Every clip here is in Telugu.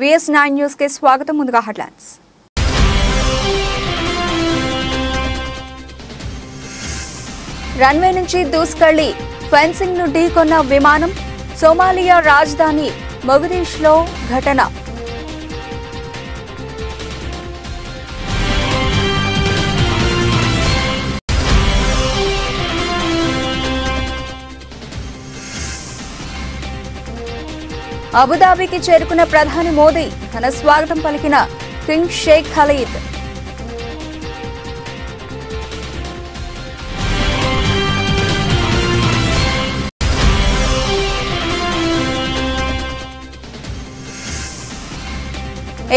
रన్వే నుంచి దూసుకెళ్లి ఫెన్సింగ్ ను ఢీకొన్న విమానం సోమాలియా రాజధాని మొగదీష్ లో ఘటన। अबुधाबी की चेरुकुन्न प्रधानी मोदी घन स्वागतम पलिकिन किंग शेख खालिद।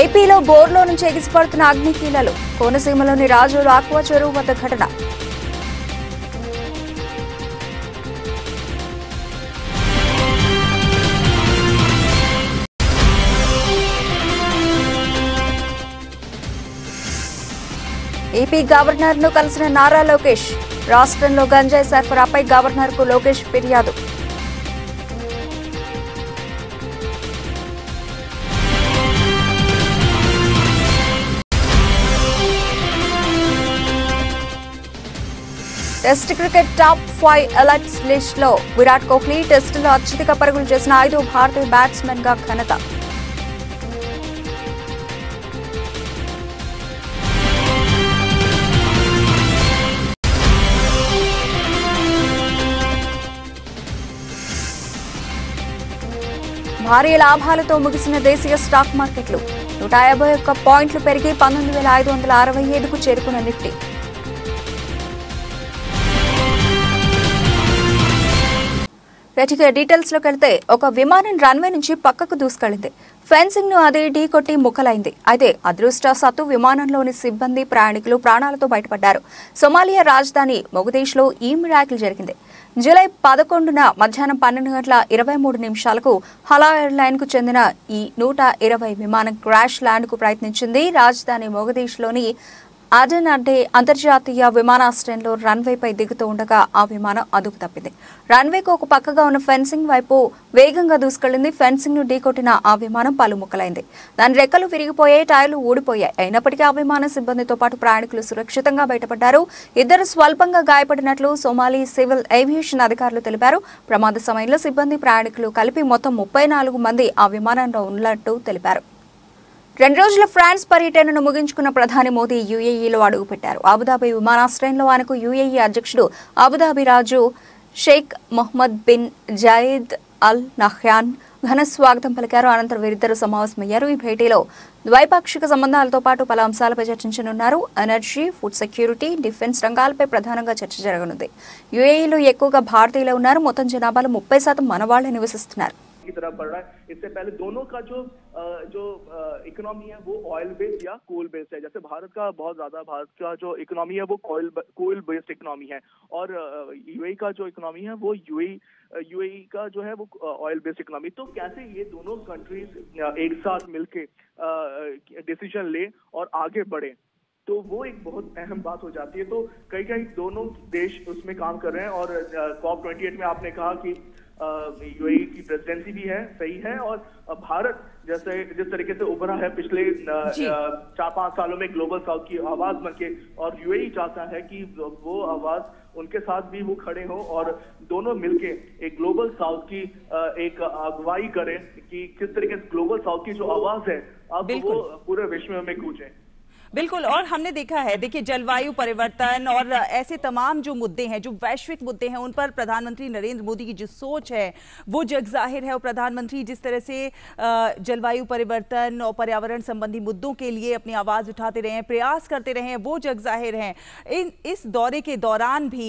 ఏపీలో బోర్లో నుంచి ఎగిసిపడుతున్న అగ్నికీలలు కోనసీమలోని రాజోలు ఆక్వా చెరువు వద్ద ఘటన। ఏపీ గవర్నర్ ను కలిసిన నారా లోకేష్ రాష్ట్రంలో గంజాయి సరఫరాపై గవర్నర్ కు లోకేష్ ఫిర్యాదు। Test cricket top 5 alerts list लो विराट कोहली टेस्ट लो अत्यधिक पరుగులు చేసిన 5వ భారతీయ బ్యాట్స్‌మెన్ గా ఘనత। భారీ లాభాలతో ముగిసిన దేశీయ స్టాక్ మార్కెట్లు 151 పాయింట్లు పెరిగి 19567 కు చేరుకున్న నిఫ్టీ। डीटेल्स विमानं रन्वे नुंची पक्ककु दूसुकेल्लिंदि। फेंसिंग नु अदे ढीकोट्टि मुक्कलैंदि। अयिते अदृष्टवशात्तु विमानंलोनि सिब्बंदी प्रयाणिकुलु प्राणालतो बयटपड्डारु। सोमालिया राजधानी मोगदीश् लो ई मिराकिल जरिगिंदि। जुलाई 11న మధ్యాహ్నం 12:23 హలా ఎయిర్లైన్ కు చెందిన ఈ 120 విమానం క్రాష్ ల్యాండ్ కు ప్రయత్నించింది। రాజధాని మొగదీష్ లోని అడెన్ అడ్డే అంతర్జాతీయ విమానాశ్రయంలో రన్వేపై దిగుతూ ఉండగా ఆ విమానం అదుపు తప్పింది। రన్వేకు ఒక పక్కగా ఉన్న ఫెన్సింగ్ వైపు వేగంగా దూసుకెళ్లింది। ఫెన్సింగ్ ను ఢీకొట్టిన ఆ విమానం పలు ముక్కలైంది। దాని రెక్కలు విరిగిపోయాయి, టైర్లు ఊడిపోయాయి। అయినప్పటికీ ఆ విమాన సిబ్బందితో పాటు ప్రయాణికులు సురక్షితంగా బయటపడ్డారు। ఇద్దరు స్వల్పంగా గాయపడినట్లు సోమాలి సివిల్ ఏవియేషన్ అధికారులు తెలిపారు। ప్రమాద సమయంలో సిబ్బంది ప్రయాణికులు కలిపి మొత్తం 34 మంది ఆ విమానంలో ఉన్నట్టు తెలిపారు। రెండు రోజుల ఫ్రాన్స్ పర్యటనను ముగించుకున్న ప్రధాని మోదీ యుఏఈలో అడుగుపెట్టారు। అబుదాబి విమానాశ్రయంలో ఆయనకు యుఏఈ అధ్యక్షుడు అబుదాబి రాజు Sheikh Mohammed bin Zayed Al Nahyan ఘన స్వాగతం పలికారు। అనంతరం వీరిద్దరూ సమావేశమయ్యారు। ఈ భేటీలో ద్వైపాక్షిక సంబంధాలతో పాటు పలు అంశాలపై చర్చించనున్నారు। ఎనర్జీ, ఫుడ్ సెక్యూరిటీ, డిఫెన్స్ రంగాలపై ప్రధానంగా చర్చ జరగనుంది। యుఏఈలో ఎక్కువగా భారతీయులు ఉన్నారు। మొత్తం జనాభాలో 30% మనవాళ్లే నివసిస్తున్నారు। की तरफ बढ़ रहा है। इससे पहले दोनों का जो इकोनॉमी है वो ऑयल बेस्ड या कोल बेस्ड है। जैसे भारत का जो इकोनॉमी है वो कोल बेस्ड इकोनॉमी है और यूएई का जो इकोनॉमी है वो यूएई का जो है वो ऑयल बेस्ड इकोनॉमी। तो कैसे ये दोनों कंट्रीज एक साथ मिलके डिसीजन ले और आगे बढ़े तो वो एक बहुत अहम बात हो जाती है। तो कई दोनों देश उसमें काम कर रहे हैं और COP28 में आपने कहा कि यूएई की प्रेसिडेंसी भी है, सही है। और भारत जैसे जिस तरीके से उभरा है पिछले 4-5 सालों में ग्लोबल साउथ की आवाज बन के और यूएई चाहता है कि वो आवाज उनके साथ भी वो खड़े हों और दोनों मिलके एक ग्लोबल साउथ की एक अगुवाई करें कि किस तरीके से ग्लोबल साउथ की जो आवाज है अब वो पूरे विश्व में गूंजे। बिल्कुल। और हमने देखा है, देखिए, जलवायु परिवर्तन और ऐसे तमाम जो मुद्दे हैं, जो वैश्विक मुद्दे हैं, उन पर प्रधानमंत्री नरेंद्र मोदी की जो सोच है वो जग जाहिर है। और प्रधानमंत्री जिस तरह से जलवायु परिवर्तन और पर्यावरण संबंधी मुद्दों के लिए अपनी आवाज़ उठाते रहे हैं, प्रयास करते रहे हैं, वो जग जाहिर हैं। इस दौरे के दौरान भी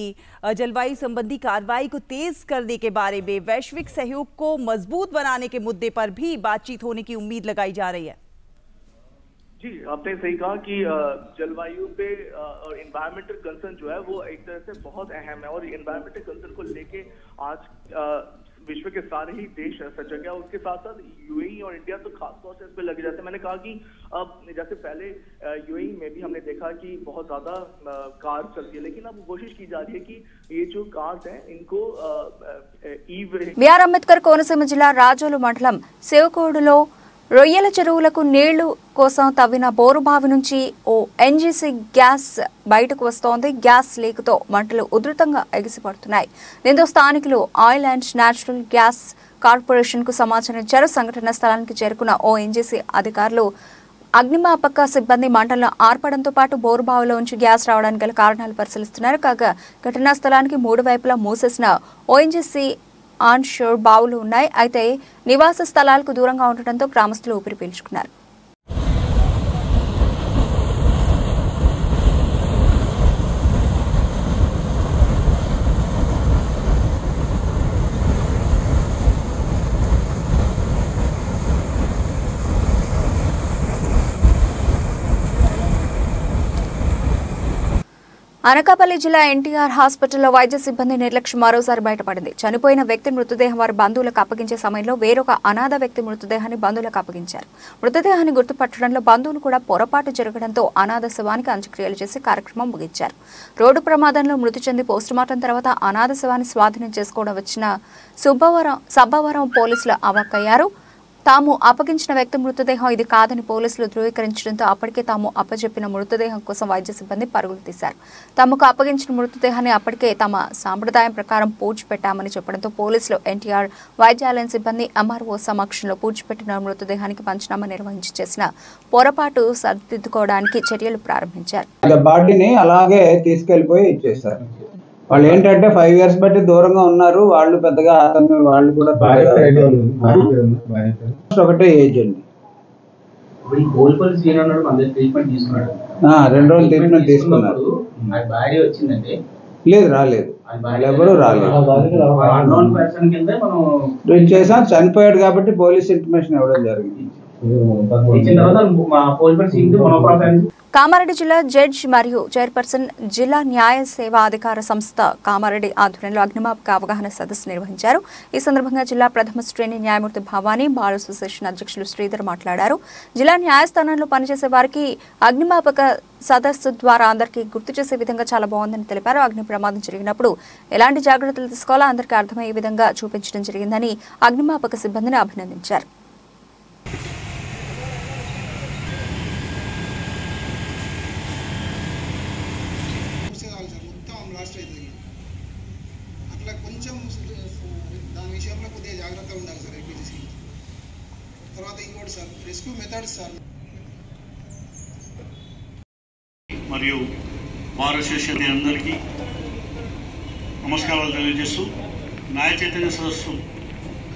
जलवायु संबंधी कार्रवाई को तेज़ करने के बारे में, वैश्विक सहयोग को मजबूत बनाने के मुद्दे पर भी बातचीत होने की उम्मीद लगाई जा रही है। जी, आपने सही कहा कि जलवायु पे और इन्वायरमेंटल कंसर्न जो है वो एक तरह से बहुत अहम है और इन्वायरमेंटल कंसर्न को लेके आज विश्व के सारे ही देश सजग है। उसके साथ साथ यूएई और इंडिया तो खासतौर से इस पर लगे जाते हैं। मैंने कहा कि अब जैसे पहले यूएई में भी हमने देखा कि बहुत ज्यादा कार चलती है, लेकिन अब कोशिश की जा रही है कि ये जो कार्स हैं इनको बीआर अंबेडकर कोनसीम जिला राजोल मंडलम सेवकोडुलो రొయ్యల చెరువులకు నీళ్లు కోసం తవ్విన బోరు బావి నుంచి ఓ ఎన్జీసీ గ్యాస్ బయటకు వస్తోంది. గ్యాస్ లీక్ తో మంటలు ఉధృతంగా ఎగిసిపడుతున్నాయి. దీంతో స్థానికులు oil and natural gas corporation కు సమాచారం ఇచ్చారు. సంఘటన స్థలానికి చేరుకున్న ఓ ఎన్జీసీ అధికారులు అగ్నిమాపక సిబ్బంది మంటలను ఆర్పడంతో పాటు బోరుబావిలో నుంచి గ్యాస్ రావడానికి గల కారణాలు పరిశీలిస్తున్నారు. కాగా ఘటనా స్థలానికి మూడు వైపులా మూసేసిన ఓఎన్జీసీ ఆన్ షోర్ బావులు ఉన్నాయి. అయితే నివాస స్థలాలకు దూరంగా ఉండటంతో గ్రామస్తులు ఊపిరి పీల్చుకున్నారు. అనకాపల్లి జిల్లా ఎన్టీఆర్ హాస్పిటల్లో వైద్య సిబ్బంది నిర్లక్ష్యం మరోసారి బయటపడింది. చనిపోయిన వ్యక్తి మృతదేహం వారి బంధువులకు అప్పగించే సమయంలో వేరొక అనాథ వ్యక్తి మృతదేహాన్ని బంధువులకు అప్పగించారు. మృతదేహాన్ని గుర్తుపట్టడంలో బంధువులు కూడా పొరపాటు జరగడంతో అనాథ శవానికి అంత్యక్రియలు చేసి కార్యక్రమం ముగించారు. రోడ్డు ప్రమాదంలో మృతి చెంది పోస్టుమార్టం తర్వాత అనాథ శవాన్ని స్వాధీనం చేసుకోవడం వచ్చిన సబ్బవరం పోలీసులు అవాక్కయ్యారు. తాము అప్పగించిన వ్యక్తి మృతదేహం ఇది కాదని పోలీసులు ధృవీకరించడంతో అప్పటికే తాము అప్పచెప్పిన మృతదేహం కోసం వైద్య సిబ్బంది పరుగులు తీశారు. తమకు అప్పగించిన మృతదేహాన్ని అప్పటికే తమ సాంప్రదాయం ప్రకారం పూడ్చిపెట్టామని చెప్పడంతో పోలీసులు ఎన్టీఆర్ వైద్యాలయం సిబ్బంది ఎంఆర్ఓ సమక్షంలో పూడ్చిపెట్టిన మృతదేహానికి పంచనామా నిర్వహించి చేసిన పొరపాటు సరిదిద్దుకోవడానికి చర్యలు ప్రారంభించారు. బాడీని అలాగే తీసుకెళ్లిపోయి ఇచ్చేశారు. వాళ్ళు ఏంటంటే 5 years బట్టి దూరంగా ఉన్నారు. వాళ్ళు పెద్దగా వాళ్ళు కూడా ఒకటే ఏజ్ అండి. 2 రోజులు ట్రీట్మెంట్ తీసుకున్నారు. లేదు, రాలేదు, ఎవరు రాలేదు. చేసాం, చనిపోయాడు కాబట్టి పోలీస్ ఇన్ఫర్మేషన్ ఇవ్వడం జరిగింది. కామారెడ్డి జిల్లా జడ్జ్ మరియు చైర్పర్సన్ జిల్లా న్యాయ సేవా అధికార సంస్థ కామారెడ్డి ఆధ్వర్యంలో అగ్నిమాపక అవగాహన సదస్సు నిర్వహించారు. ఈ సందర్భంగా జిల్లా ప్రథమ శ్రేణి న్యాయమూర్తి భవానీ బార్ అసోసియేషన్ అధ్యక్షులు శ్రీధర్ మాట్లాడారు. జిల్లా న్యాయస్థానంలో పనిచేసే వారికి అగ్నిమాపక సదస్సు ద్వారా అందరికీ గుర్తు చేసే విధంగా చాలా బాగుందని తెలిపారు. అగ్ని ప్రమాదం జరిగినప్పుడు ఎలాంటి జాగ్రత్తలు తీసుకోవాలో అందరికీ అర్థమయ్యే విధంగా చూపించడం జరిగిందని అగ్నిమాపక సిబ్బందిని అభినందించారు. అట్లా కొంచెం దాని విషయంలో కొద్దిగా జాగ్రత్తగా ఉండాలి సార్. ఎల్పిజి తర్వాత ఇంకోటి సార్, రెస్క్యూ మెథడ్స్ సార్. మరియు బార్ అసోసియేషన్ అందరికీ నమస్కారాలు తెలియజేస్తూ న్యాయ చైతన్య సదస్సు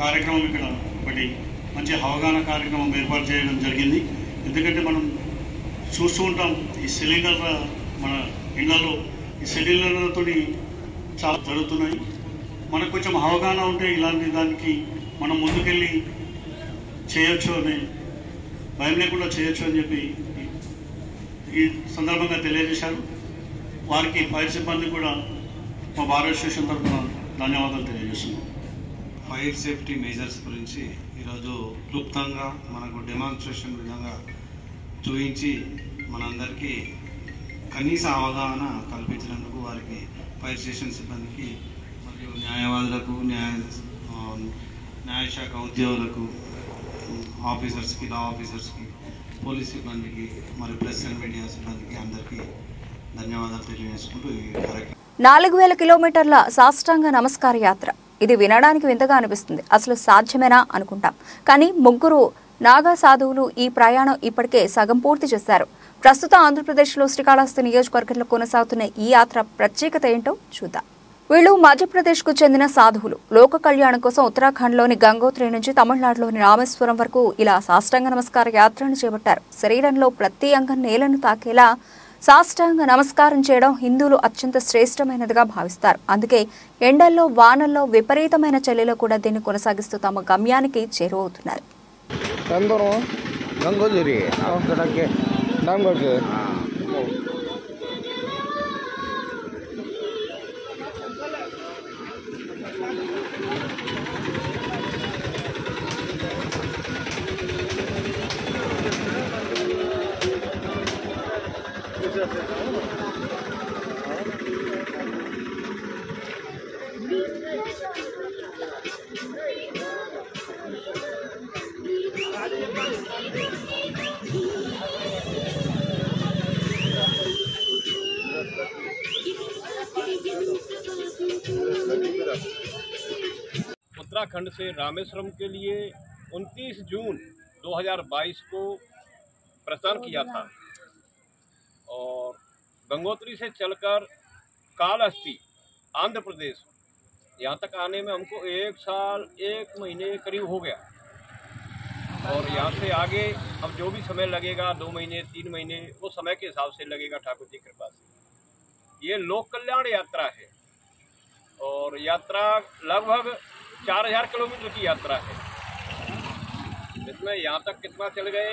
కార్యక్రమం ఇక్కడ ఒకటి మంచి అవగాహన కార్యక్రమం ఏర్పాటు చేయడం జరిగింది. ఎందుకంటే మనం చూస్తూ ఉంటాం ఈ సిలిండర్ మన ఇళ్లలో ఈ సిలిండర్లతో చాలా జరుగుతున్నాయి. మనకు కొంచెం అవగాహన ఉంటే ఇలాంటి దానికి మనం ముందుకెళ్ళి చేయొచ్చు అని, భయం లేకుండా చేయొచ్చు అని చెప్పి ఈ సందర్భంగా తెలియజేశారు. వారికి ఫైర్ సిబ్బంది కూడా మా బార్ అసోసియేషన్ తరఫున ధన్యవాదాలు తెలియజేస్తున్నాం. ఫైర్ సేఫ్టీ మెజర్స్ గురించి ఈరోజు క్లుప్తంగా మనకు డెమాన్స్ట్రేషన్ విధంగా చూపించి మనందరికీ కనీస అవగాహన కల్పించినందుకు వారికి, ఫైర్ స్టేషన్ సిబ్బందికి, మరియు న్యాయవాదులకు, న్యాయశాఖ ఉద్యోగులకు, ఆఫీసర్స్కి, లా ఆఫీసర్స్కి, పోలీస్ సిబ్బందికి, మరియు ప్రెస్ అండ్ మీడియా సిబ్బందికి అందరికీ ధన్యవాదాలు తెలియజేసుకుంటూ ఈ కార్యక్రమం. 4000 కిలోమీటర్ల సాష్టాంగ నమస్కార యాత్ర ఇది వినడానికి వింతగా అనిపిస్తుంది. అసలు సాధ్యమేనా అనుకుంటాం. కానీ 3 నాగా సాధువులు ఈ ప్రయాణం ఇప్పటికే సగం పూర్తి చేశారు. ప్రస్తుతం ఆంధ్రప్రదేశ్లో శ్రీకాళహస్తి నియోజకవర్గంలో కొనసాగుతున్న ఈ యాత్ర ప్రత్యేకత ఏంటో చూద్దాం. వీళ్ళు మధ్యప్రదేశ్కు చెందిన సాధువులు లోక కళ్యాణం కోసం ఉత్తరాఖండ్లోని గంగోత్రి నుంచి తమిళనాడులోని రామేశ్వరం వరకు ఇలా సాష్టాంగ నమస్కార యాత్రను చేపట్టారు. శరీరంలో ప్రతి అంగం నేలను తాకేలా సాష్టాంగ నమస్కారం చేయడం హిందువులు అత్యంత శ్రేష్టమైనదిగా భావిస్తారు. అందుకే ఎండల్లో, వానల్లో, విపరీతమైన చలిలో కూడా దీన్ని కొనసాగిస్తూ తమ గమ్యానికి చేరువవుతున్నారు. नाम कर के हाँ उत्तराखंड से रामेश्वरम के लिए 29 जून 2022 को प्रस्थान किया था और गंगोत्री से चलकर कालहस्ती आंध्र प्रदेश यहाँ तक आने में हमको 1 साल 1 महीने करीब हो गया। और यहाँ से आगे अब जो भी समय लगेगा 2 महीने 3 महीने वो समय के हिसाब से लगेगा ठाकुर जी कृपा से। ये लोक कल्याण यात्रा है और यात्रा लगभग 4000 किलोमीटर की यात्रा है। इसमें यहाँ तक कितना चल गए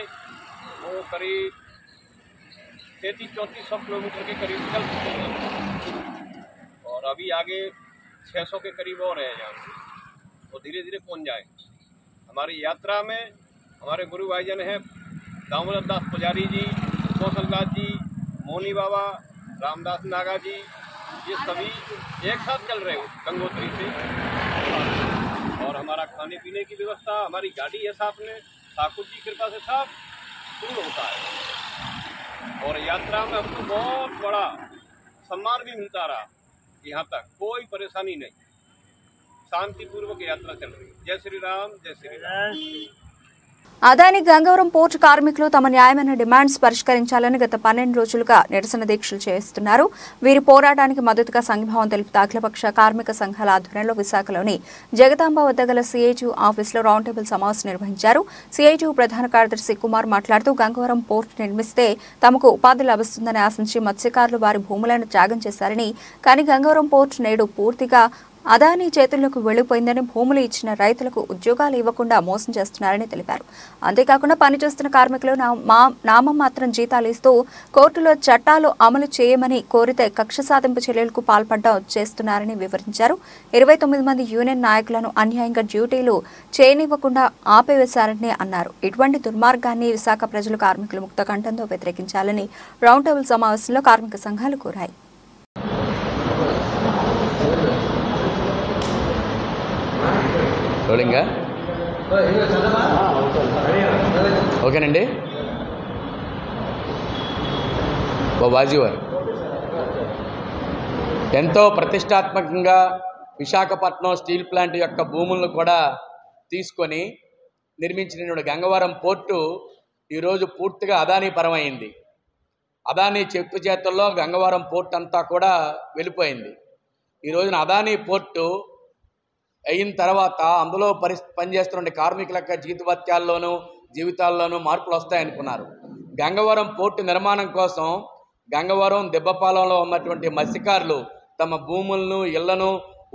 वो करीब 3300-3400 किलोमीटर के करीब चल चुके हैं और अभी आगे 600 के करीब और है यहाँ से, वो धीरे धीरे पहुँच जाए। हमारी यात्रा में हमारे गुरु भाईजन हैं दामोदर दास पुजारी जी, कौशल दास जी, मोनी बाबा, रामदास नागा जी, ये सभी एक साथ चल रहे हो गंगोत्री से। और हमारा खाने पीने की व्यवस्था, हमारी गाड़ी है साथ में, ठाकुर जी कृपा से सब पूर्ण होता है। और यात्रा में हमको बहुत बड़ा सम्मान भी मिलता रहा, यहाँ तक कोई परेशानी नहीं, शांतिपूर्वक यात्रा चल रही है। जय श्री राम, जय श्री राम। అదాని గంగవరం పోర్ట్ కార్మికులు తమ న్యాయమైన డిమాండ్స్ పరిష్కరించాలని గత 12 రోజులుగా నిరసన దీక్షలు చేస్తున్నారు. వీరి పోరాటానికి మద్దతుగా సంఘభవన్ తెలుపుతా అఖిలపక్ష కార్మిక సంఘాల ఆధ్వర్యంలో విశాఖలోని జగదాంబ వద్ద గల సిఐటియు ఆఫీసులో రౌండ్ టేబుల్ సమావేశం నిర్వహించారు. సిఐటియు ప్రధాన కార్యదర్శి కుమార్ మాట్లాడుతూ గంగవరం పోర్ట్ నిర్మిస్తే తమకు ఉపాధి లభిస్తుందని ఆశించి మత్స్యకారులు వారి భూములను త్యాగం చేశారని, కానీ గంగవరం పోర్ట్ నేడు పూర్తిగా అదాని చేతుల్లోకి వెళ్లిపోయిందని, భూములు ఇచ్చిన రైతులకు ఉద్యోగాలు ఇవ్వకుండా మోసం చేస్తున్నారని తెలిపారు. అంతేకాకుండా పనిచేస్తున్న కార్మికులు నామం మాత్రం జీతాలు ఇస్తూ కోర్టులో చట్టాలు అమలు చేయమని కోరితే కక్ష సాధింపు చర్యలకు పాల్పడ్డం చేస్తున్నారని వివరించారు. 29 మంది యూనియన్ నాయకులను అన్యాయంగా డ్యూటీలు చేయనివ్వకుండా ఆపేవేశారని అన్నారు. ఇటువంటి దుర్మార్గాన్ని విశాఖ ప్రజలు కార్మికులు ముక్తకంఠంతో వ్యతిరేకించాలని రౌండ్ టేబుల్ సమావేశంలో కార్మిక సంఘాలు కోరాయి. రోలింగా ఓకేనండి వాజీవారు ఎంతో ప్రతిష్టాత్మకంగా విశాఖపట్నం స్టీల్ ప్లాంట్ యొక్క భూములను కూడా తీసుకొని నిర్మించిన గంగవరం పోర్టు ఈరోజు పూర్తిగా అదానీ పరమైంది. అదానీ చెప్పు చేతుల్లో గంగవరం పోర్టు అంతా కూడా వెళ్ళిపోయింది. ఈరోజున అదానీ పోర్టు అయిన తర్వాత అందులో పనిచేస్తున్న కార్మికుల యొక్క జీతభత్యాల్లోనూ జీవితాల్లోనూ మార్పులు వస్తాయనుకున్నారు. గంగవరం పోర్టు నిర్మాణం కోసం గంగవరం దెబ్బపాలెంలో ఉన్నటువంటి మత్స్యకారులు తమ భూములను, ఇళ్లను,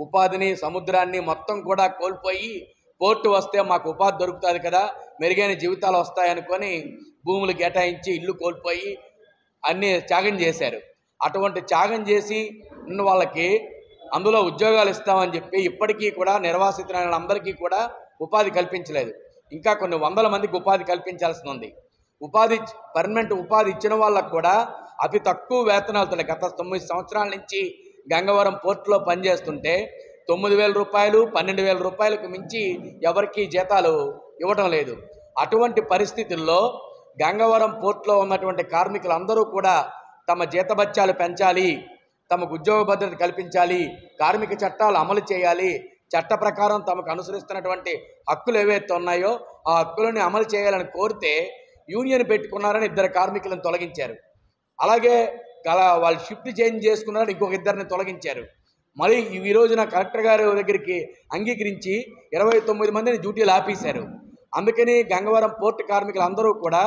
ఉపాధిని, సముద్రాన్ని మొత్తం కూడా కోల్పోయి పోర్టు వస్తే మాకు ఉపాధి దొరుకుతుంది కదా, మెరుగైన జీవితాలు వస్తాయనుకొని భూములు కేటాయించి ఇల్లు కోల్పోయి అన్నీ త్యాగం చేశారు. అటువంటి త్యాగం చేసి ఉన్న వాళ్ళకి అందులో ఉద్యోగాలు ఇస్తామని చెప్పి ఇప్పటికీ కూడా నిర్వాసితులైన అందరికీ కూడా ఉపాధి కల్పించలేదు. ఇంకా కొన్ని వందల మందికి ఉపాధి కల్పించాల్సి ఉంది. ఉపాధి పర్మనెంట్ ఉపాధి ఇచ్చిన వాళ్ళకు కూడా అతి తక్కువ వేతనాలు. గత 9 సంవత్సరాల నుంచి గంగవరం పోర్టులో పనిచేస్తుంటే 9000 రూపాయలు 12000 రూపాయలకు మించి ఎవరికీ జీతాలు ఇవ్వడం లేదు. అటువంటి పరిస్థితుల్లో గంగవరం పోర్టులో ఉన్నటువంటి కార్మికులందరూ కూడా తమ జీతభత్యాలు పెంచాలి, తమకు ఉద్యోగ భద్రత కల్పించాలి, కార్మిక చట్టాలు అమలు చేయాలి, చట్ట ప్రకారం తమకు అనుసరిస్తున్నటువంటి హక్కులు ఏవైతే ఉన్నాయో ఆ హక్కులను అమలు చేయాలని కోరితే యూనియన్ పెట్టుకున్నారని 2 కార్మికులను తొలగించారు. అలాగే వాళ్ళు షిఫ్ట్ చేంజ్ చేసుకున్నారని ఇంకొక 2 తొలగించారు. మరి ఈ రోజున కలెక్టర్ గారి దగ్గరికి అంగీకరించి 29 మందిని డ్యూటీలు ఆపేశారు. అందుకని గంగవరం పోర్టు కార్మికులందరూ కూడా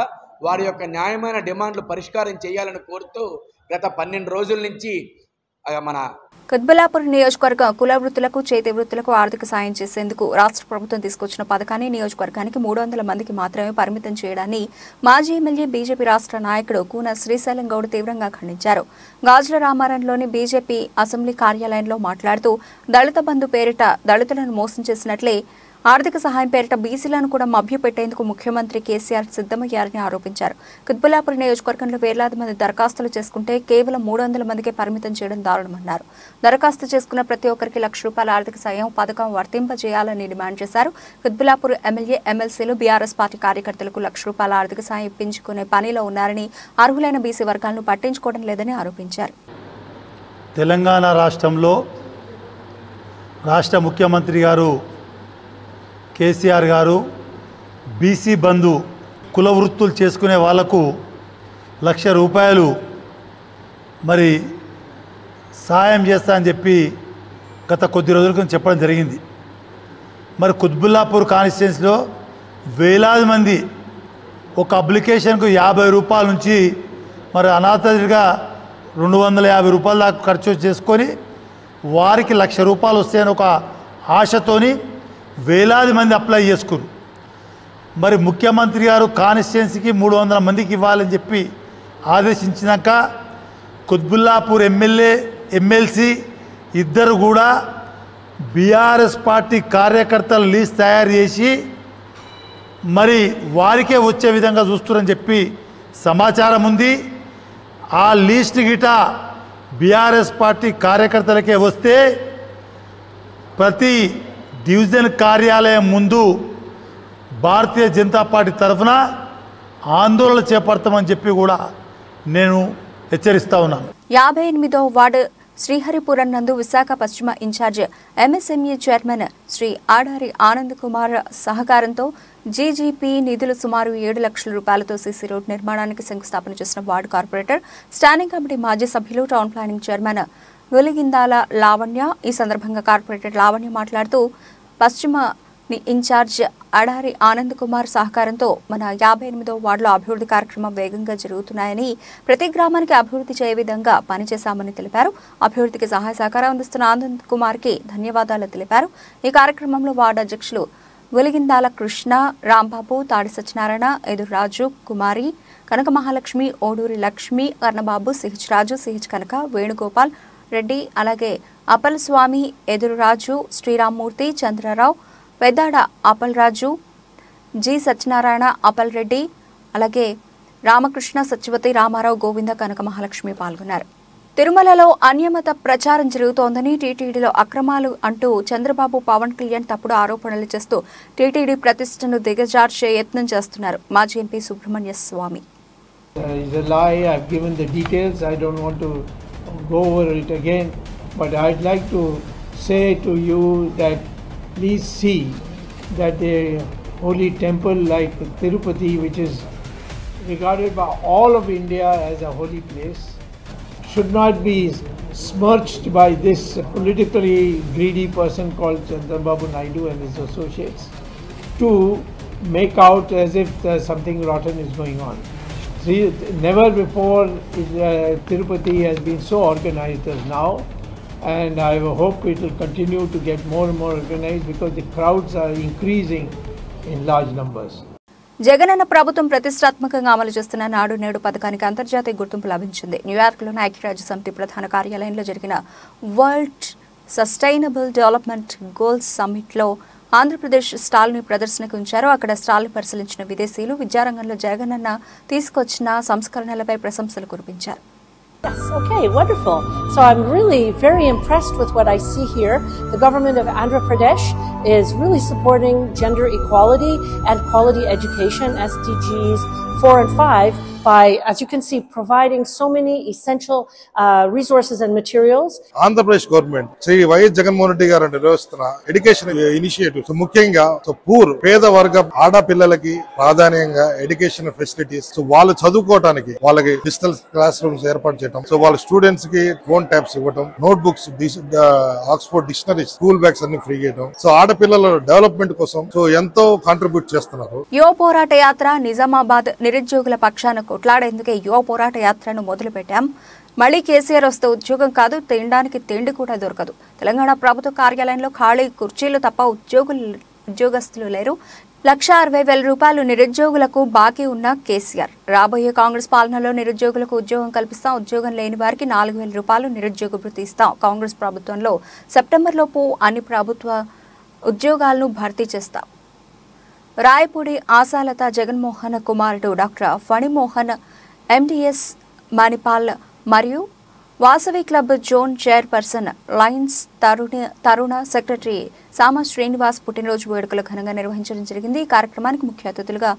వారి యొక్క న్యాయమైన డిమాండ్లు పరిష్కారం చేయాలని కోరుతూ గత 12 రోజుల నుంచి కుత్బలాపూర్ నియోజకవర్గం కుల వృత్తులకు, చేతి వృత్తులకు ఆర్థిక సాయం చేసేందుకు రాష్ట్ర ప్రభుత్వం తీసుకొచ్చిన పథకాన్ని నియోజకవర్గానికి 300 మందికి మాత్రమే పరిమితం చేయడాన్ని మాజీ ఎమ్మెల్యే బీజేపీ రాష్ట్ర నాయకుడు కూన శ్రీశైలం గౌడ్ తీవ్రంగా ఖండించారు. గాజుల రామారంలోని బీజేపీ అసెంబ్లీ కార్యాలయంలో మాట్లాడుతూ దళిత బంధు పేరిట దళితులను మోసం చేసినట్లే ఆర్థిక సహాయం పేరిట బీసీలను కూడా మభ్యపెట్టేందుకు ముఖ్యమంత్రి కేసీఆర్ సిద్ధమయ్యారని ఆరోపించారు. కుత్బలాపూర్ నియోజకవర్గంలో వేలాది మంది దరఖాస్తులు చేసుకుంటే కేవలం 300 మందికే పరిమితం చేయడం దారుణమన్నారు. దరఖాస్తు చేసుకున్న ప్రతి ఒక్కరికి ₹1,00,000 ఆర్థిక సాయం పథకం వర్తింపజేయాలని డిమాండ్ చేశారు. కుత్బలాపూర్ ఎమ్మెల్యే, ఎమ్మెల్సీలు బీఆర్ఎస్ పార్టీ కార్యకర్తలకు ₹1,00,000 ఆర్థిక సాయం ఇప్పించుకునే పనిలో ఉన్నారని, అర్హులైన బీసీ వర్గాలను పట్టించుకోవడం లేదని ఆరోపించారు. తెలంగాణ రాష్ట్రంలో రాష్ట్ర ముఖ్యమంత్రి గారు కేసీఆర్ గారు బీసీ బంధు కుల వృత్తులు చేసుకునే వాళ్ళకు 1,00,000 రూపాయలు మరి సాయం చేస్తా అని చెప్పి గత కొద్ది రోజుల క్రితం చెప్పడం జరిగింది. మరి కుత్బుల్లాపూర్ కాన్స్టిట్యుయెన్సీలో వేలాది మంది ఒక అప్లికేషన్కు 50 రూపాయల నుంచి మరి అనాథగా 250 రూపాయల దాకా ఖర్చు చేసుకొని వారికి 1,00,000 రూపాయలు వస్తాయని ఒక ఆశతోని వేలాది మంది అప్లై చేసుకున్నారు. మరి ముఖ్యమంత్రి గారు కాన్స్టిట్యుయెన్సీకి 300 మందికి ఇవ్వాలని చెప్పి ఆదేశించినాక కుత్బుల్లాపూర్ ఎమ్మెల్సీ ఇద్దరు కూడా బీఆర్ఎస్ పార్టీ కార్యకర్తల లిస్ట్ తయారు చేసి మరి వారికే వచ్చే విధంగా చూస్తారని చెప్పి సమాచారం ఉంది. ఆ లిస్ట్ గిట బీఆర్ఎస్ పార్టీ కార్యకర్తలకే వస్తే ప్రతి డివిజన్ కార్యాలయం ముందు భారతీయ జనతా పార్టీ తరఫున ఆందోళన చేపడతామని చెప్పి కూడా నేను హెచ్చరిస్తా ఉన్నాను. 58వ వార్డు శ్రీహరిపురం నందు విశాఖ పశ్చిమ incharge MSME chairman Shri Adari Anand Kumar సహకారంతో జీజీపీ నిధులు సుమారు 7,00,000 రూపాయలతో సీసీ రోడ్ నిర్మాణానికి శంకుస్థాపన చేసిన వార్డు కార్పొరేటర్, స్టాండింగ్ కమిటీ మాజీ సభ్యులు, town planning chairman Veligindala Lavanya. ఈ సందర్భంగా కార్పొరేటర్ లావణ్య మాట్లాడుతూ పశ్చిమ ఇన్ఛార్జ్ అడారి ఆనంద్ కుమార్ సహకారంతో మన 58వ వార్డులో అభివృద్ధి కార్యక్రమం వేగంగా జరుగుతున్నాయని, ప్రతి గ్రామానికి అభివృద్ధి చేయ విధంగా పనిచేశామని తెలిపారు. అభివృద్ధికి సహాయ సహకారం అందిస్తున్న ఆనంద్ కుమార్కి ధన్యవాదాలు తెలిపారు. ఈ కార్యక్రమంలో వార్డు అధ్యక్షులు వెలిగిందాల కృష్ణ, రాంబాబు, తాడి సత్యనారాయణ, ఎదుర్రాజు, కుమారి, కనక మహాలక్ష్మి, ఓడూరి లక్ష్మి, కర్ణబాబు, సిహెచ్ రాజు, సిహెచ్ కనక, వేణుగోపాల్ రెడ్డి, అలాగే అపల్ స్వామి, ఎదురురాజు, శ్రీరామ్మూర్తి, చంద్రరావు, పెద్దాడ అపల్ రాజు, జి సత్యనారాయణ, అపల్ రెడ్డి, అలాగే రామకృష్ణ, సత్యవతి, రామారావు, గోవింద, కనక మహాలక్ష్మి పాల్గొన్నారు. తిరుమలలో అన్యమత ప్రచారం జరుగుతోందని, టీటీడీలో అక్రమాలు అంటూ చంద్రబాబు, పవన్ కళ్యాణ్ తప్పుడు ఆరోపణలు చేస్తూ టీటీడీ ప్రతిష్టను దిగజార్చే యత్నం చేస్తున్నారు. మాజీ MP Subramanya Swamy. Please see that a holy temple like Tirupati, which is regarded by all of India as a holy place, should not be smirched by this politically greedy person called Chandrababu Naidu and his associates to make out as if something rotten is going on. See, never before Tirupati has been so organized as now. And I hope it will continue to get more and more organized because the crowds are increasing in large numbers. Jagananna ప్రభుత్వం ప్రతిష్టాత్మకంగా అమలు చేస్తున్న నాడు నేడు పథకానికి అంతర్జాతీయ గుర్తింపు లభించింది. న్యూయార్క్లోని ఐక్యరాజ్య సమితి ప్రధాన కార్యాలయంలో జరిగిన వరల్డ్ సస్టైనబుల్ డెవలప్మెంట్ గోల్స్ సమ్మిట్లో ఆంధ్రప్రదేశ్ స్టాల్ని ప్రదర్శనకు ఉంచారు. అక్కడ స్టాల్ని పరిశీలించిన విదేశీయులు విద్యారంగంలో జగనన్న తీసుకొచ్చిన సంస్కరణలపై ప్రశంసలు కురిపించారు. Yes, okay, wonderful. So I'm really very impressed with what I see here. The government of Andhra Pradesh is really supporting gender equality and quality education, SDGs 4 and 5, by, as you can see, providing so many essential resources and materials. Andhra Pradesh government, Sri Y.S. Jagannamohan Reddy garu nirvahistuna education initiative. So, mukhyenga, so poor, peda varga, aada pillalaki, pradhanyangaa, education facilities. So, vaalu chaduvukovadaniki, vaalaki digital classrooms erpatu cheyadam. So, vaalu students ki phone tabs ivvadam, notebooks, Oxford dictionaries, school bags anni free cheyadam. So, aada pillala development kosam, so ento contribute chestunaru. Yo porata yatra Nizamabad నిరుద్యోగుల పక్షాన కొట్లాడేందుకే యువ పోరాట యాత్రను మొదలుపెట్టాం. మళ్లీ కేసీఆర్ వస్తే ఉద్యోగం కాదు, తినడానికి తిండి కూడా దొరకదు. తెలంగాణ ప్రభుత్వ కార్యాలయంలో ఖాళీ కుర్చీలు తప్ప ఉద్యోగస్తులు లేరు. 1,60,000 రూపాయలు నిరుద్యోగులకు బాకీ ఉన్న కేసీఆర్, రాబోయే కాంగ్రెస్ పాలనలో నిరుద్యోగులకు ఉద్యోగం కల్పిస్తాం, ఉద్యోగం లేని వారికి 4,000 రూపాయలు నిరుద్యోగ భృతి ఇస్తాం, కాంగ్రెస్ ప్రభుత్వంలో సెప్టెంబర్లోపు అన్ని ప్రభుత్వ ఉద్యోగాలను భర్తీ చేస్తాం. రాయపూడి ఆశాలత జగన్మోహన్ కుమారుడు డాక్టర్ ఫణిమోహన్, ఎండిఎస్ మణిపాల్ మరియు Vasavi club zone chairperson Lions Tarun secretary Sama Srinivas पुट्टिन रोजु वेडुकल घनंगा निर्वहिंचడం జరిగింది। ఈ కార్యక్రమానికి ముఖ్య అతిథులుగా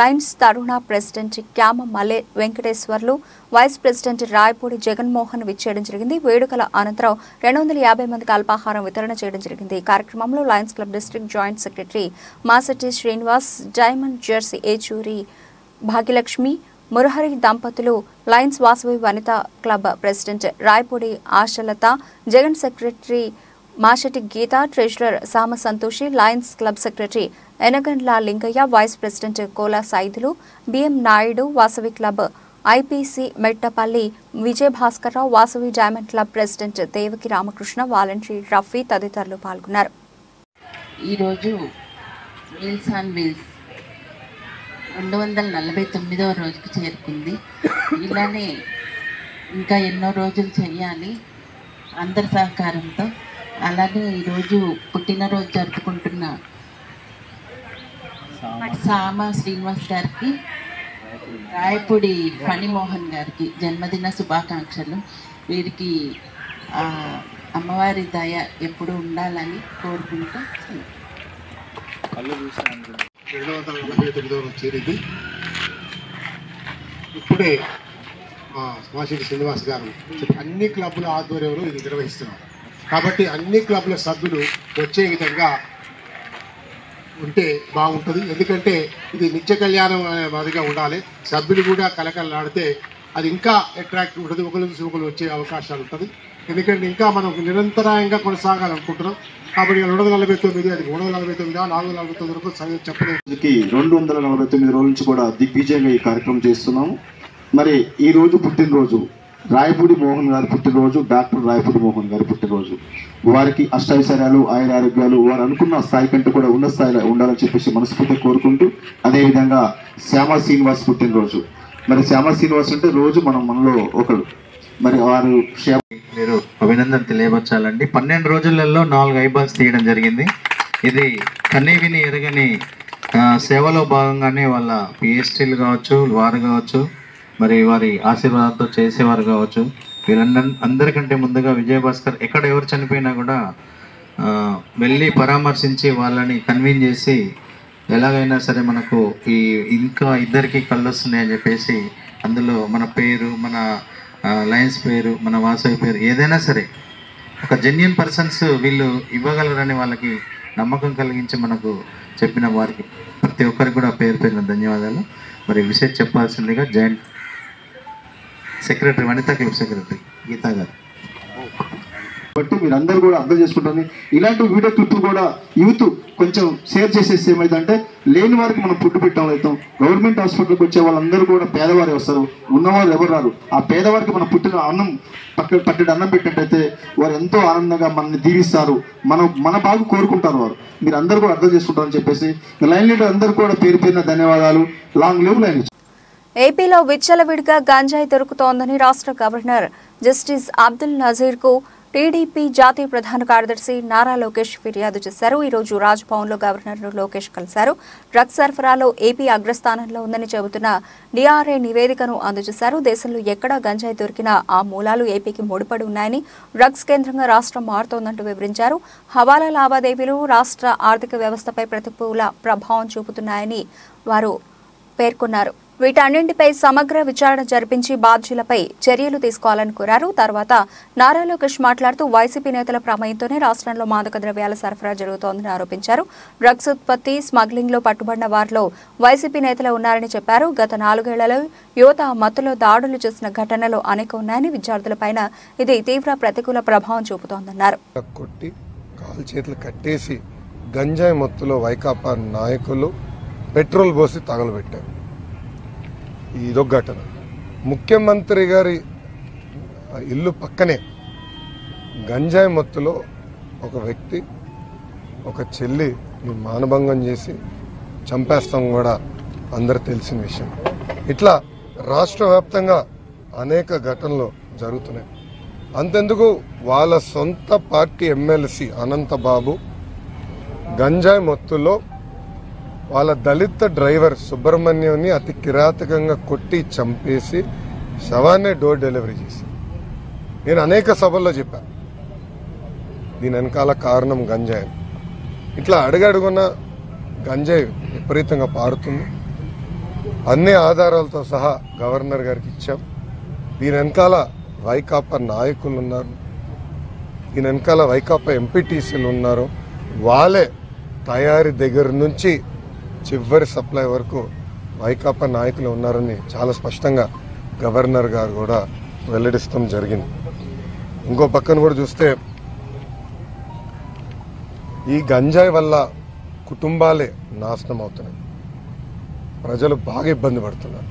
लायंस तरुण president Kyama Malle Venkateswarlu vice president Rayapudi Jaganmohan విచ్చేయడం జరిగింది। వేడుకల అనంతరం 250 మందికి అల్పాహారం వితరణ చేయడం జరిగింది। ఈ కార్యక్రమంలో Lions club district joint secretary Masati Srinivas diamond jersey Yechuri Bhagyalakshmi Murahari दांपतुलु Lions Vasavi Vanitha club president Rayapudi Ashalatha Jagan secretary माशेटी Gita treasurer Sama Santoshi Lions club secretary Engandla Lingaiah vice president Kola Saidulu BM Naidu Vasavi club IPC Mettapalli Vijay Bhaskar Vasavi diamond club president Devaki Ramakrishna voluntary Rafi तदितरुलु पाल्गोन्नारु। ఈ రోజు మీల్స్ అండ్ మీల్స్ 249వ రోజుకి చేరుకుంది। ఇలానే ఇంకా ఎన్నో రోజులు చేయాలి అందరి సహకారంతో। అలాగే ఈరోజు పుట్టినరోజు జరుపుకుంటున్న సామ శ్రీనివాస్ గారికి రాయపూడి ఫణిమోహన్ గారికి జన్మదిన శుభాకాంక్షలు। వీరికి అమ్మవారి దయ ఎప్పుడు ఉండాలని కోరుకుంటూ 249వ రోజు చేరింది। ఇప్పుడే మా మాసిటి శ్రీనివాస్ గారు అన్ని క్లబ్ల ఆధ్వర్యంలో ఇది నిర్వహిస్తున్నారు కాబట్టి అన్ని క్లబ్ల సభ్యులు వచ్చే విధంగా ఉంటే బాగుంటుంది। ఎందుకంటే ఇది నిత్య కళ్యాణం అనే మాదిరిగా ఉండాలి। సభ్యులు కూడా కలకలలాడితే అది ఇంకా అట్రాక్ట్ ఉంటుంది, ఒకరి నుంచి ఒకరు వచ్చే అవకాశాలు ఉంటుంది। ఎందుకంటే ఇంకా మనం నిరంతరాయంగా కొనసాగాలనుకుంటున్నాం కాబట్టి 249 అది 349 449 వరకు చెప్పడానికి 249 రోజుల నుంచి కూడా దిగ్విజయంగా ఈ కార్యక్రమం చేస్తున్నాము। మరి ఈ రోజు పుట్టినరోజు రాయపూడి మోహన్ గారి పుట్టినరోజు, డాక్టర్ రాయపూడి మోహన్ గారి పుట్టినరోజు। వారికి అష్టైశ్వర్యాలు ఆయుర ఆరోగ్యాలు వారు అనుకున్న స్థాయి కంటే కూడా ఉన్న స్థాయిలో ఉండాలని చెప్పేసి మనస్ఫూర్తిగా కోరుకుంటూ, అదేవిధంగా శ్యామ శ్రీనివాస్ పుట్టినరోజు। మరి శ్యామ శ్రీనివాస్ అంటే రోజు మనలో ఒకరు, మరి వారు మీరు అభినందన తెలియపరచాలండి। 12 రోజులలో 4 ఐబాల్స్ తీయడం జరిగింది। ఇది కన్నీవిని ఎరగని సేవలో భాగంగానే వాళ్ళ పిఎస్టీలు కావచ్చు, వారు కావచ్చు, మరి వారి ఆశీర్వాదంతో చేసేవారు కావచ్చు, వీళ్ళందరికంటే ముందుగా విజయభాస్కర్ ఎక్కడ ఎవరు చనిపోయినా కూడా వెళ్ళి పరామర్శించి వాళ్ళని కన్విన్స్ చేసి ఎలాగైనా సరే మనకు ఈ ఇంకా ఇద్దరికి కళ్ళు వస్తున్నాయని చెప్పేసి అందులో మన పేరు, మన లయన్స్ పేరు, మన వాసవి పేరు ఏదైనా సరే ఒక జెన్యున్ పర్సన్స్ వీళ్ళు ఇవ్వగలరని వాళ్ళకి నమ్మకం కలిగించి మనకు చెప్పిన వారికి ప్రతి ఒక్కరికి కూడా పేరు పేరున ధన్యవాదాలు। మరి విషయం చెప్పాల్సిందిగా joint secretary Vanitha club secretary Gita గారు బట్టి మీరందరూ కూడా అర్థం చేసుకుంటారని ఇలాంటి వీడియో క్లిప్లు కూడా యూత్ కొంచెం షేర్ చేసేసి ఏమైందంటే లేని వారికి మనం పుట్టు పెట్టడం అవుతాం। గవర్నమెంట్ హాస్పిటల్కి వచ్చే వాళ్ళందరూ కూడా పేదవారే వస్తారు, ఉన్నవారు ఎవరు రారు। ఆ పేదవారికి మనం పుట్టిన అన్నం పట్టెడు అన్నం పెట్టినట్టయితే వారు ఎంతో ఆనందంగా మనల్ని దీవిస్తారు, మన బాగు కోరుకుంటారు వారు। మీరు అందరూ కూడా అర్థం చేసుకుంటారని చెప్పేసి లైన్ లీడర్ అందరూ కూడా పేరు పేరున ధన్యవాదాలు। లాంగ్ లీవ్ లైన్ ఏపీలో విచ్చలవిడిగా గంజాయి దొరుకుతోందని రాష్ట్ర గవర్నర్ జస్టిస్ అబ్దుల్ నజీర్ కు టీడీపీ జాతీయ ప్రధాన కార్యదర్శి నారా లోకేష్ ఫిర్యాదు చేశారు। ఈ రోజు రాజ్భవన్లో గవర్నర్ను లోకేష్ కలిశారు। డ్రగ్స్ సరఫరాలో ఏపీ అగ్రస్థానంలో ఉందని చెబుతున్న డిఆర్ఏ నివేదికను అందజేశారు। దేశంలో ఎక్కడా గంజాయి దొరికినా ఆ మూలాలు ఏపీకి ముడిపడి ఉన్నాయని, డ్రగ్స్ కేంద్రంగా రాష్ట్రం మారుతోందంటూ వివరించారు। హవాలా లావాదేవీలు రాష్ట్ర ఆర్థిక వ్యవస్థపై ప్రతికూల ప్రభావం చూపుతున్నాయని వారు పేర్కొన్నారు। వీటన్నింటిపై సమగ్ర విచారణ జరిపించి బాధ్యులపై చర్యలు తీసుకోవాలని కోరారు। తర్వాత నారా లోకేష్ మాట్లాడుతూ వైసీపీ నేతల ప్రమేయంతోనే రాష్ట్రంలో మాదక ద్రవ్యాల సరఫరా జరుగుతోందని ఆరోపించారు। డ్రగ్స్ ఉత్పత్తి స్మగ్లింగ్లో పట్టుబడిన వారిలో వైసీపీ నేతలు ఉన్నారని చెప్పారు। గత 4 ఏళ్లలో యువత మత్తులో దాడులు చేసిన ఘటనలు అనేక ఉన్నాయని, విద్యార్థులపైన ఇది తీవ్ర ప్రతికూల ప్రభావం చూపుతోందన్నారు। గంజాయి మత్తులో వైకాపా నాయకులు పెట్రోల్ పోసి తగలబెట్టారు, ఇదొక ఘటన। ముఖ్యమంత్రి గారి ఇల్లు పక్కనే గంజాయి మత్తులో ఒక వ్యక్తి ఒక చెల్లిని మానభంగం చేసి చంపేస్తాం కూడా అందరు తెలిసిన విషయం। ఇట్లా రాష్ట్ర వ్యాప్తంగా అనేక ఘటనలు జరుగుతున్నాయి। అంతెందుకు వాళ్ళ సొంత పార్టీ ఎమ్మెల్సీ అనంతబాబు గంజాయి మత్తులో వాళ్ళ దళిత డ్రైవర్ సుబ్రహ్మణ్యంని అతి కిరాతకంగా కొట్టి చంపేసి శవాన్ని డోర్ డెలివరీ చేసి నేను అనేక సభల్లో చెప్పాను దీని వెనకాల కారణం గంజాయి. ఇట్లా అడుగడుగున గంజాయి విపరీతంగా పారుతుంది. అన్ని ఆధారాలతో సహా గవర్నర్ గారికి ఇచ్చాం. దీని వెనకాల వైకాపా నాయకులు ఉన్నారు, దీని వెనకాల వైకాపా ఎంపీటీసీలు ఉన్నారు. వాళ్ళే తయారీ దగ్గర నుంచి చివరి సప్లై వరకు వైకాపా నాయకులు ఉన్నారని చాలా స్పష్టంగా గవర్నర్ గారు కూడా వెల్లడిస్తాం జరిగింది. ఇంకో పక్కన కూడా చూస్తే ఈ గంజాయి వల్ల కుటుంబాలే నాశనం అవుతున్నాయి, ప్రజలు బాగా ఇబ్బంది పడుతున్నారు.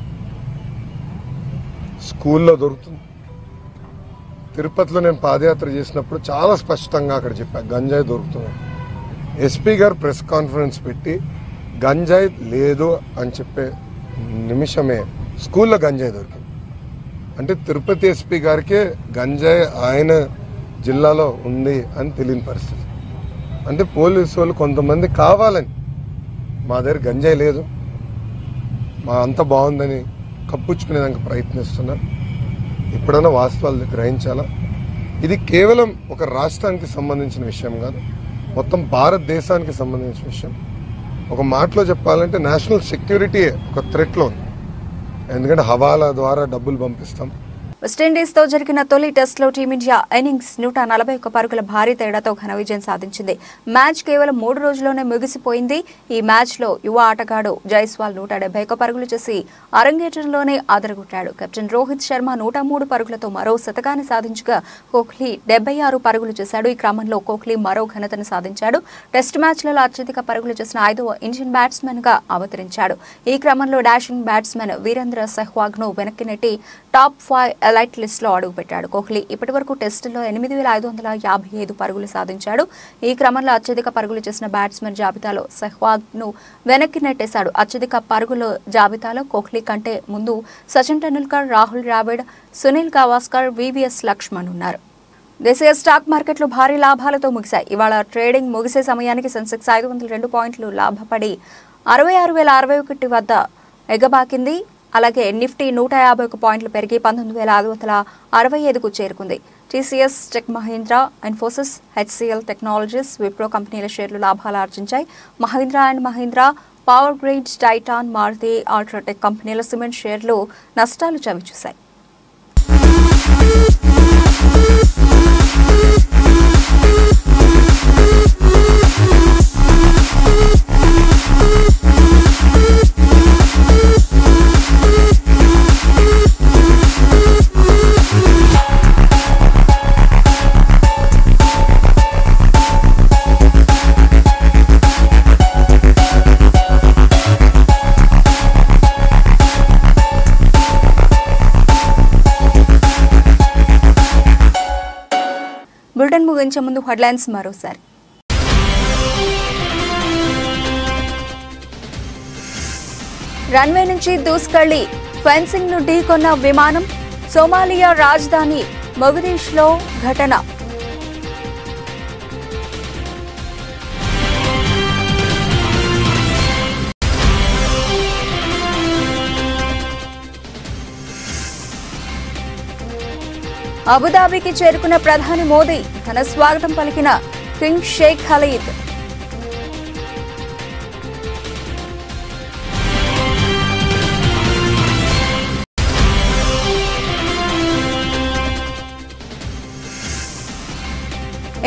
స్కూల్లో దొరుకుతుంది. తిరుపతిలో నేను పాదయాత్ర చేసినప్పుడు చాలా స్పష్టంగా అక్కడ చెప్పాను గంజాయి దొరుకుతుంది. ఎస్పీ గారు ప్రెస్ కాన్ఫరెన్స్ పెట్టి గంజాయి లేదు అని చెప్పే నిమిషమే స్కూల్లో గంజాయి దొరికింది. అంటే తిరుపతి ఎస్పీ గారికే గంజాయి ఆయన జిల్లాలో ఉంది అని తెలియని పరిస్థితి. అంటే పోలీసు వాళ్ళు కొంతమంది కావాలని మా దగ్గర గంజాయి లేదు మా అంత బాగుందని కప్పుచ్చుకునేదానికి ప్రయత్నిస్తున్నారు. ఎప్పుడైనా వాస్తవాలు గ్రహించాలా? ఇది కేవలం ఒక రాష్ట్రానికి సంబంధించిన విషయం కాదు, మొత్తం భారతదేశానికి సంబంధించిన విషయం. ఒక మాటలో చెప్పాలంటే నేషనల్ సెక్యూరిటీ ఒక థ్రెట్లో ఉంది, ఎందుకంటే హవాలా ద్వారా డబ్బులు పంపిస్తాం. వెస్టిండీస్తో జరిగిన తొలి టెస్టులో టీమిండియా ఇన్నింగ్స్ 141 పరుగుల భారీ తేడాతో ఘన విజయం సాధించింది. మ్యాచ్ కేవలం 3 రోజుల్లోనే ముగిసిపోయింది. ఈ మ్యాచ్లో యువ ఆటగాడు జైస్వాల్ 171 పరుగులు చేసి అరంగేట్రంలోనే ఆదరగొట్టాడు. కెప్టెన్ రోహిత్ శర్మ 103 పరుగులతో మరో శతకాన్ని సాధించగా కోహ్లీ 76 పరుగులు చేశాడు. ఈ క్రమంలో కోహ్లీ మరో ఘనతను సాధించాడు. టెస్ట్ మ్యాచ్లలో అత్యధిక పరుగులు చేసిన 5వ ఇండియన్ బ్యాట్స్మెన్గా అవతరించాడు. ఈ క్రమంలో డాషింగ్ బ్యాట్స్మెన్ వీరేంద్ర సెహ్వాగ్ను వెనక్కి నెట్టి టాప్ 5 ఎలైట్ లిస్టులో అడుగుపెట్టాడు. కోహ్లీ ఇప్పటి వరకు టెస్టుల్లో 8555 పరుగులు సాధించాడు. ఈ క్రమంలో అత్యధిక పరుగులు చేసిన బ్యాట్స్మెన్ జాబితాలో సెహ్వాగ్ను వెనక్కి నెట్టేశాడు. అత్యధిక పరుగుల జాబితాలో కోహ్లీ కంటే ముందు సచిన్ టెండూల్కర్, రాహుల్ ద్రావిడ్, సునీల్ గవాస్కర్, వివిఎస్ లక్ష్మణ్ ఉన్నారు. దేశీయ స్టాక్ మార్కెట్లు భారీ లాభాలతో ముగిశాయి. ఇవాళ ట్రేడింగ్ ముగిసే సమయానికి సెన్సెక్స్ 502 పాయింట్లు లాభపడి 66,061 వద్ద ఎగబాకింది. అలాగే నిఫ్టీ 151 పాయింట్లు పెరిగి 19,565కు చేరుకుంది. టీసీఎస్, టెక్ మహీంద్రా, ఇన్ఫోసిస్, హెచ్సిఎల్ టెక్నాలజీస్, విప్రో కంపెనీల షేర్లు లాభాలు ఆర్జించాయి. Mahindra and Mahindra, power grid, Titan, Maruti, UltraTech కంపెనీల సిమెంట్ షేర్లు నష్టాలు చవిచూశాయి. బులెటిన్ ముగించే ముందు హెడ్లైన్స్ మరోసారి. రన్వే నుంచి దూసుకెళ్లి ఫెన్సింగ్ ను ఢీకొన్న విమానం. సోమాలియా రాజధాని మొగదీష్లో ఘటన. అబుదాబీకి చేరుకున్న ప్రధాని మోదీ ఘన స్వాగతం పలికిన కింగ్ షేక్ ఖలీద్.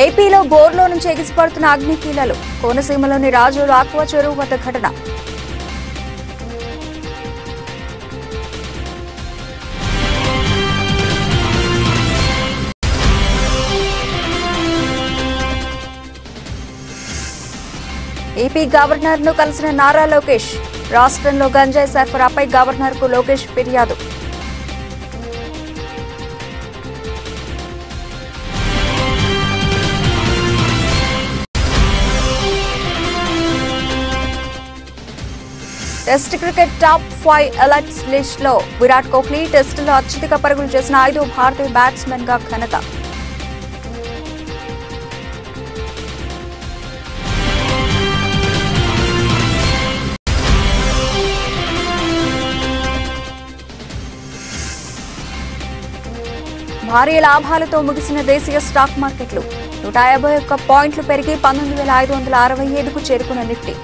ఏపీలో బోర్లో నుంచి ఎగిసిపడుతున్న అగ్నికీలలు. కోనసీమలోని రాజు రాక్వా చెరువు వద్ద ఘటన. ఏపీ గవర్నర్ ను కలిసిన నారా లోకేష్. రాష్ట్రంలో గంజాయి సరఫరాపై గవర్నర్ కు లోకేష్ ఫిర్యాదు. Test cricket top 5 alerts list లో విరాట్ కోహ్లీ టెస్టులో అత్యధిక పరుగులు చేసిన 5వ భారతీయ బ్యాట్స్మెన్ గా ఘనత. భారీ లాభాలతో ముగిసిన దేశీయ స్టాక్ మార్కెట్లు 151 పాయింట్లు పెరిగి 12565కు చేరుకున్న నిఫ్టీ.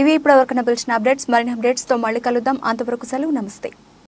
ఇవి ఇప్పటివరకు అందిన అప్డేట్స్. మరిన్ని అప్డేట్స్ తో మళ్ళీ కలుద్దాం. అంతవరకు సెలవు. నమస్తే.